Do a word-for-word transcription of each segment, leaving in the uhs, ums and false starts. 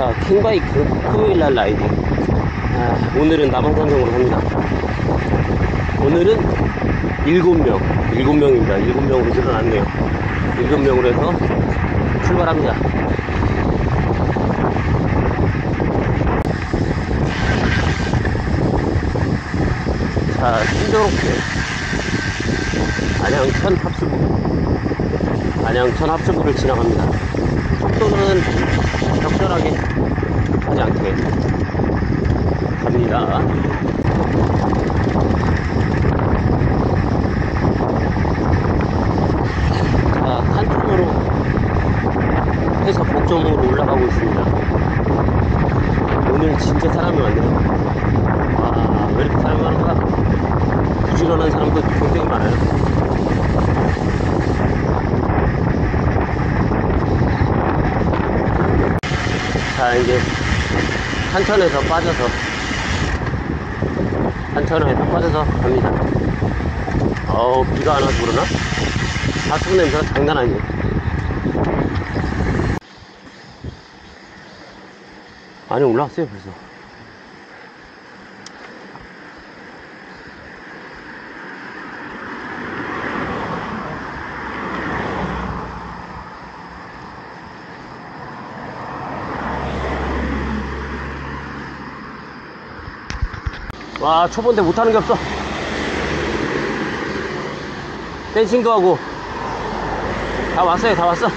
자, 킹바이크 크루일라 라이딩. 아, 오늘은 남한산성으로 갑니다. 오늘은 일곱 명, 일곱 명입니다. 일곱 명으로 늘어났네요. 일곱 명으로 해서 출발합니다. 자, 신도롭게 안양천 합수구, 안양천 합수구를 지나갑니다. 속도는 적절하게 하지 않게 갑니다. 자, 한쪽으로 해서 복점으로 올라가고 있습니다. 오늘 진짜 사람이 많네요. 와, 왜 이렇게 사람이 많은가? 부지런한 사람도 굉장히 많아요. 자, 이제 한천에서 빠져서 한천에서 빠져서 갑니다. 어우, 비가 안 와서 그러나? 가스 냄새가 장난 아니에요. 많이 올라왔어요 벌써. 와, 초보인데 못하는 게 없어. 댄싱도 하고 다 왔어요. 다 왔어.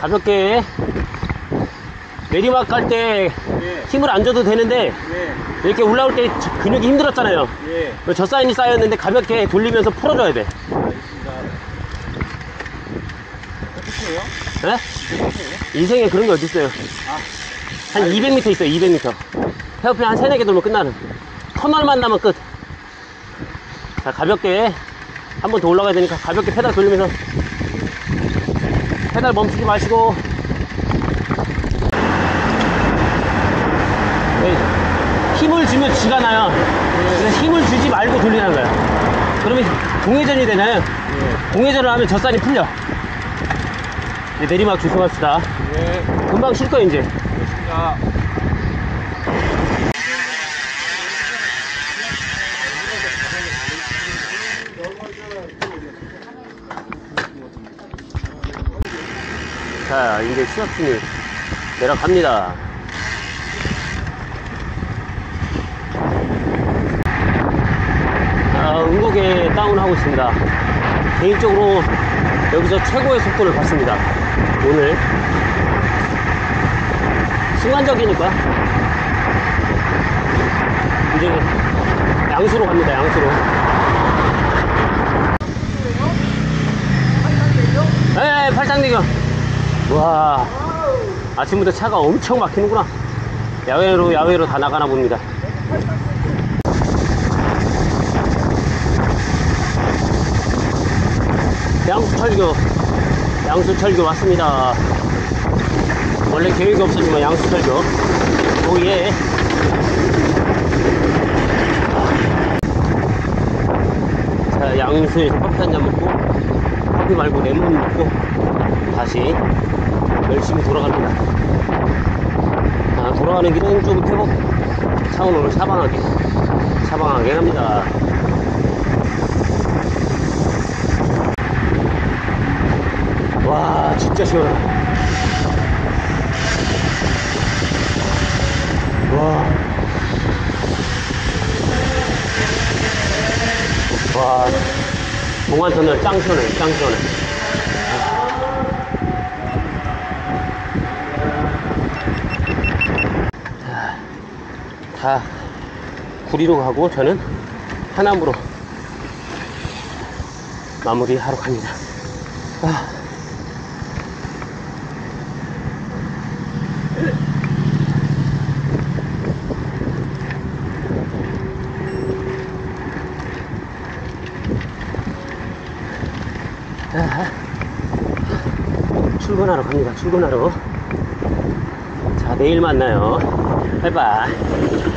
가볍게 내리막 갈 때 예. 힘을 안 줘도 되는데 예. 이렇게 올라올 때 근육이 힘들었잖아요. 예. 저 사인이 쌓였는데 가볍게 돌리면서 풀어줘야 돼. 알겠습니다. 어떻게 해요? 네? 어떻게 해요? 인생에 그런 게 어딨어요. 아. 한 이백 미터 있어요. 이백 미터 헤어핀 한 세네 개 돌면 끝나는, 터널만 나면 끝. 자, 가볍게 한 번 더 올라가야 되니까 가볍게 페달 돌리면서 페달 멈추지 마시고. 네, 힘을 주면 쥐가 나요. 그래서 힘을 주지 말고 돌리라는 거예요. 그러면 공회전이 되나요? 공회전을 하면 젖산이 풀려. 이제 내리막 조심합시다. 금방 쉴 거예요 이제. 자, 이제 시어층이 내려갑니다. 자, 음곡에 다운하고 있습니다. 개인적으로 여기서 최고의 속도를 봤습니다 오늘. 순간적이니까. 이제 양수로 갑니다. 양수로. 팔상대교? 네, 팔상대교. 와, 아침부터 차가 엄청 막히는구나. 야외로 야외로 다 나가나 봅니다. 양수철교, 양수철교 왔습니다. 원래 계획이 없었지만 양수철교. 오예. 자, 양수에서 커피 한잔 먹고, 커피 말고 레몬 먹고 다시 열심히 돌아갑니다. 아, 돌아가는 길은 조금 회복 차원으로 사방하게 사방하게 합니다. 와, 진짜 시원하다. 와, 와, 동안터널 짱 시원해, 짱 시원해. 자, 다 구리로 가고 저는 하남으로 마무리하러 갑니다. 아. 출근하러 갑니다. 출근하러. 자, 내일 만나요. 바이바이.